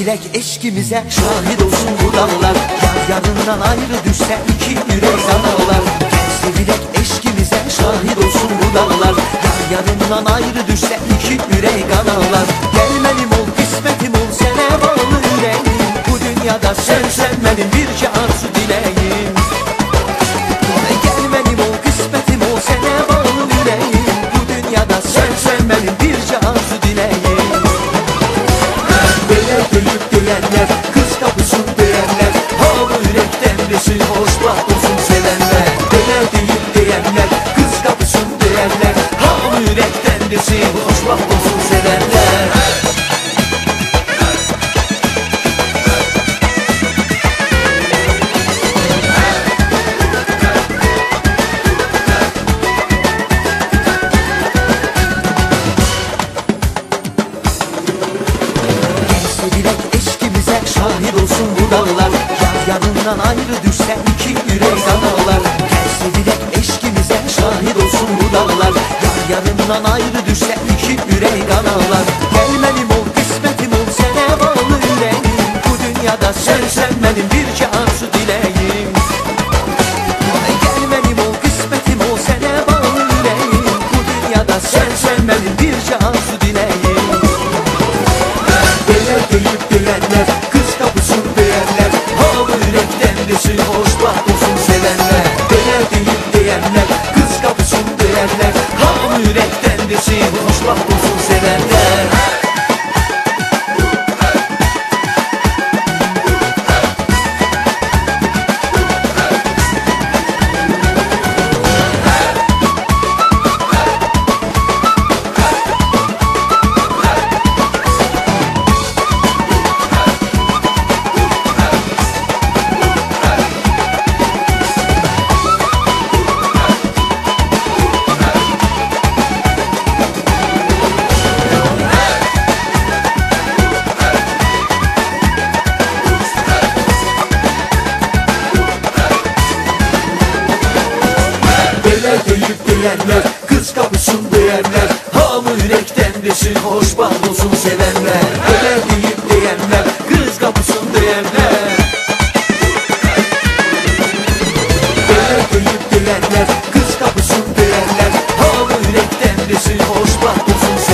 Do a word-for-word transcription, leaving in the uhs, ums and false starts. bilek eşkimize şahit olsun bu dağlar. Yar yarından ayrı düşse iki yürek analar. Gençli bilek eşkimize şahit olsun bu dağlar. Yar yarından ayrı düşse iki yürek analar. Gelmenim ol, kısmetim ol, sene bağlı yüreğim. Bu dünyada sen sevmenin bir arzu dileğim. Gelmenim ol, kısmetim ol, sene bağlı yüreğim. Bu dünyada sen sevmenin bir arzu dileğim. Böyle gülüp gülenler, kız kapısın diyenler, halı yürekten desin, hoşbaht olsun sevenler. Böyle deyip diyenler, kız kapısın diyenler, halı yürekten desin, hoşbaht olsun sevenler. Şahit olsun bu dağlar. Yar yarından ayrı düşse iki yürek analar. Gelsi direkt eşkimize şahit olsun bu dağlar. Yar yarından ayrı düşse iki yürek analar. Gelmenim ol, kısmetim ol, sene bağlı yüreğim. Bu dünyada sen sevmenin birce arzu dileğim. Gelmenim ol, kısmetim ol, sene bağlı yüreğim. Bu dünyada sen sevmenin birce arzu dileğim. Böyle gülüp gülenler, hoşbaht olsun sevenler. Döner deyip diyenler, kız kapısın diyenler, ham yürekten desin, hoşbaht olsun sevenler. Gülenler, kız kapısın diyenler, hamı yürekten desin, hoşbaht olsun sevenler. Öler deyip diyenler, kız kapısın diyenler. Öler deyip diyenler, kız kapısın diyenler, hamı yürekten desin, hoşbaht olsun sevenler.